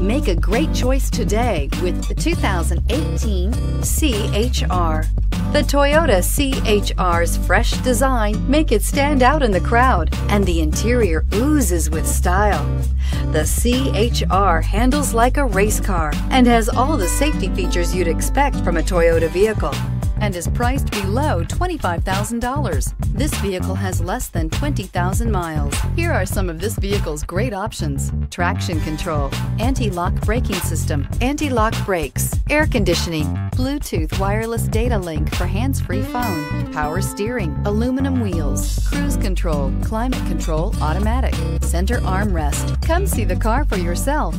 Make a great choice today with the 2018 C-HR. The Toyota C-HR's fresh design makes it stand out in the crowd, and the interior oozes with style. The C-HR handles like a race car and has all the safety features you'd expect from a Toyota vehicle, and is priced below $25,000. This vehicle has less than 20,000 miles. Here are some of this vehicle's great options: traction control, anti-lock braking system, anti-lock brakes, air conditioning, Bluetooth wireless data link for hands-free phone, power steering, aluminum wheels, cruise control, climate control automatic, center armrest. Come see the car for yourself.